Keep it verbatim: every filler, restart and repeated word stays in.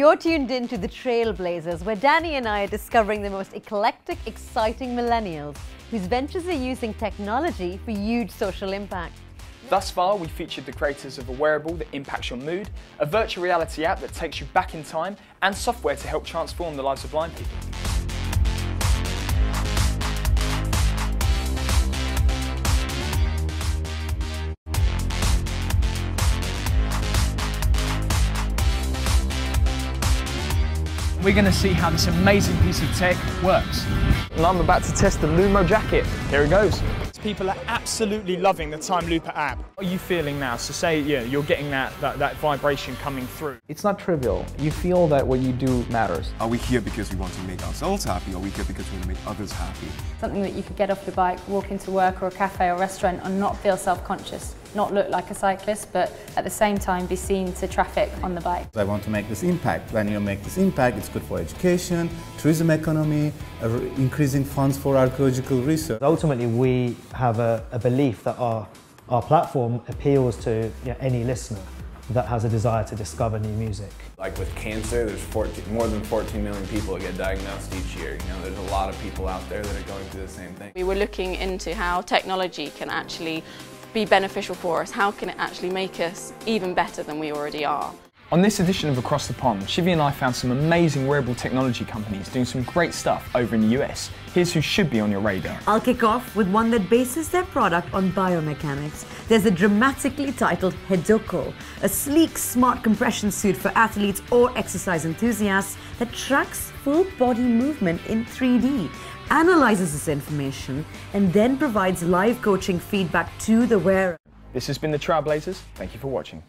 You're tuned in to The Trailblazers, where Danny and I are discovering the most eclectic, exciting millennials whose ventures are using technology for huge social impact. Thus far, we featured the creators of a wearable that impacts your mood, a virtual reality app that takes you back in time, and software to help transform the lives of blind people. We're going to see how this amazing piece of tech works. And I'm about to test the Lumo jacket. Here it goes. People are absolutely loving the Time Looper app. What are you feeling now? So say yeah, you're getting that, that, that vibration coming through. It's not trivial. You feel that what you do matters. Are we here because we want to make ourselves happy, or are we here because we want to make others happy? Something that you could get off your bike, walk into work or a cafe or restaurant and not feel self-conscious, not look like a cyclist, but at the same time be seen to traffic on the bike. I want to make this impact. When you make this impact, it's good for education, tourism economy, increasing funds for archaeological research. Ultimately, we have a, a belief that our, our platform appeals to you know, any listener that has a desire to discover new music. Like with cancer, there's fourteen, more than fourteen million people that get diagnosed each year. You know, there's a lot of people out there that are going through the same thing. We were looking into how technology can actually be beneficial for us. How can it actually make us even better than we already are? On this edition of Across the Pond, Shivvy and I found some amazing wearable technology companies doing some great stuff over in the U S. Here's who should be on your radar. I'll kick off with one that bases their product on biomechanics. There's the dramatically titled Hedoko, a sleek, smart compression suit for athletes or exercise enthusiasts that tracks full body movement in three D, analyzes this information, and then provides live coaching feedback to the wearer. This has been The Trailblazers. Thank you for watching.